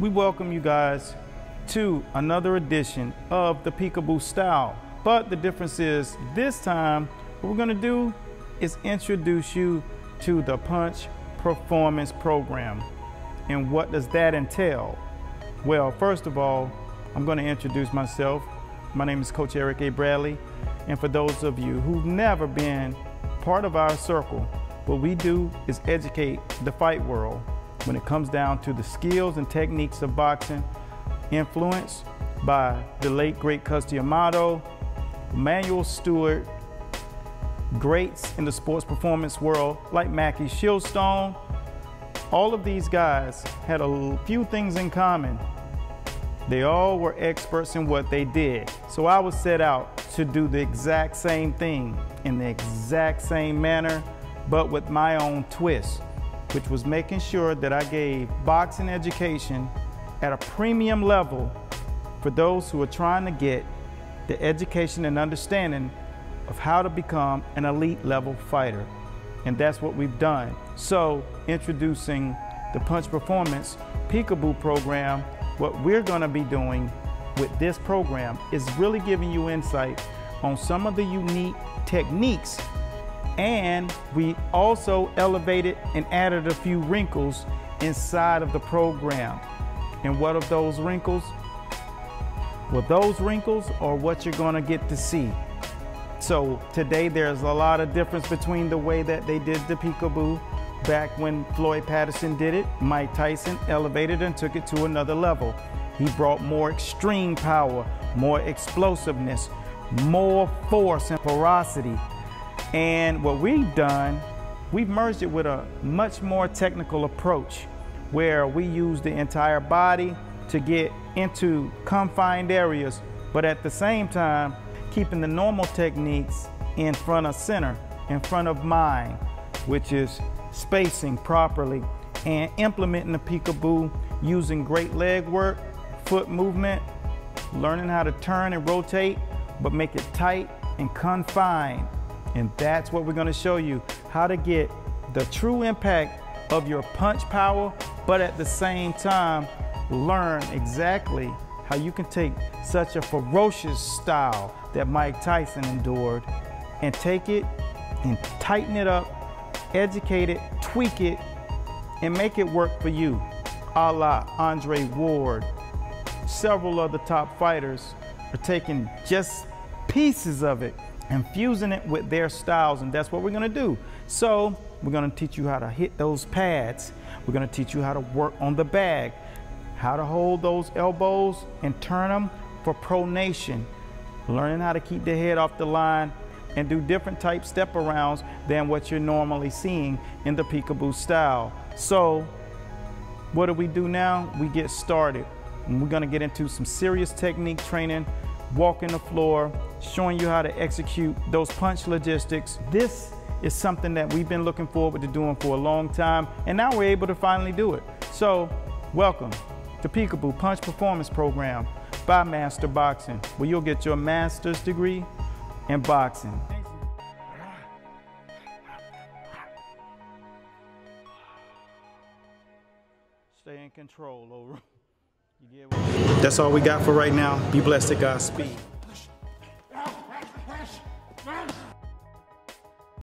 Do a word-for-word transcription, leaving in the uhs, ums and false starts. We welcome you guys to another edition of the Peekaboo Style. But the difference is, this time, what we're gonna do is introduce you to the Punch Performance Program. And what does that entail? Well, first of all, I'm gonna introduce myself. My name is Coach Eric A. Bradley. And for those of you who've never been part of our circle, what we do is educate the fight world when it comes down to the skills and techniques of boxing, influenced by the late great Cus D'Amato, Manuel Stewart, greats in the sports performance world like Mackie Shilstone. All of these guys had a few things in common. They all were experts in what they did. So I was set out to do the exact same thing in the exact same manner, but with my own twist, which was making sure that I gave boxing education at a premium level for those who are trying to get the education and understanding of how to become an elite level fighter. And that's what we've done. So introducing the Punch Performance Peekaboo program, what we're gonna be doing with this program is really giving you insight on some of the unique techniques, and we also elevated and added a few wrinkles inside of the program. And what of those wrinkles? Well, those wrinkles are what you're gonna get to see. So today there's a lot of difference between the way that they did the Peekaboo back when Floyd Patterson did it. Mike Tyson elevated and took it to another level. He brought more extreme power, more explosiveness, more force and ferocity. And what we've done, we've merged it with a much more technical approach where we use the entire body to get into confined areas, but at the same time, keeping the normal techniques in front of center, in front of mind, which is spacing properly and implementing the Peekaboo using great leg work, foot movement, learning how to turn and rotate, but make it tight and confined. And that's what we're gonna show you, how to get the true impact of your punch power, but at the same time, learn exactly how you can take such a ferocious style that Mike Tyson endured and take it and tighten it up, educate it, tweak it, and make it work for you, a la Andre Ward. Several of the top fighters are taking just pieces of it and fusing it with their styles, and that's what we're gonna do. So we're gonna teach you how to hit those pads. We're gonna teach you how to work on the bag, how to hold those elbows and turn them for pronation, learning how to keep the head off the line and do different type step arounds than what you're normally seeing in the Peekaboo style. So what do we do now? We get started. And we're gonna get into some serious technique training, walking the floor, showing you how to execute those punch logistics. This is something that we've been looking forward to doing for a long time, and now we're able to finally do it. So welcome to Peekaboo Punch Performance Program by Master Boxing, where you'll get your master's degree in boxing. Stay in control, over. That's all we got for right now. Be blessed at Godspeed.